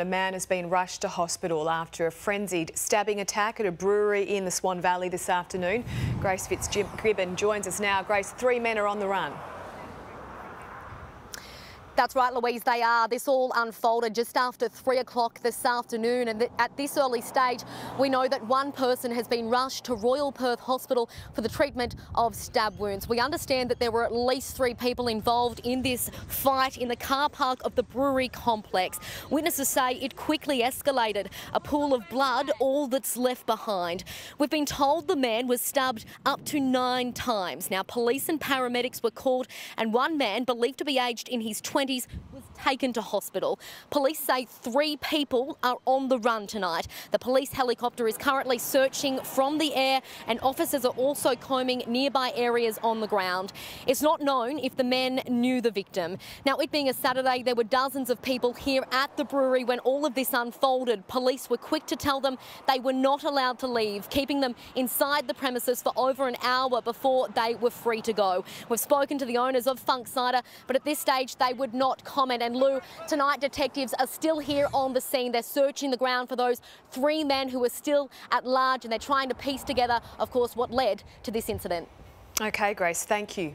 The man has been rushed to hospital after a frenzied stabbing attack at a brewery in the Swan Valley this afternoon. Grace Fitzgibbon joins us now. Grace, three men are on the run. That's right, Louise, they are. This all unfolded just after 3 o'clock this afternoon, and at this early stage we know that one person has been rushed to Royal Perth Hospital for the treatment of stab wounds. We understand that there were at least three people involved in this fight in the car park of the brewery complex. Witnesses say it quickly escalated, a pool of blood, all that's left behind. We've been told the man was stabbed up to 9 times. Now, police and paramedics were called, and one man believed to be aged in his 20s was taken to hospital. Police say 3 people are on the run tonight. The police helicopter is currently searching from the air, and officers are also combing nearby areas on the ground. It's not known if the men knew the victim. Now, it being a Saturday, there were dozens of people here at the brewery when all of this unfolded. Police were quick to tell them they were not allowed to leave, keeping them inside the premises for over an hour before they were free to go. We've spoken to the owners of Funk Cider, but at this stage they would not comment. And Lou, tonight detectives are still here on the scene. They're searching the ground for those 3 men who are still at large, and they're trying to piece together, of course, what led to this incident. Okay, Grace, thank you.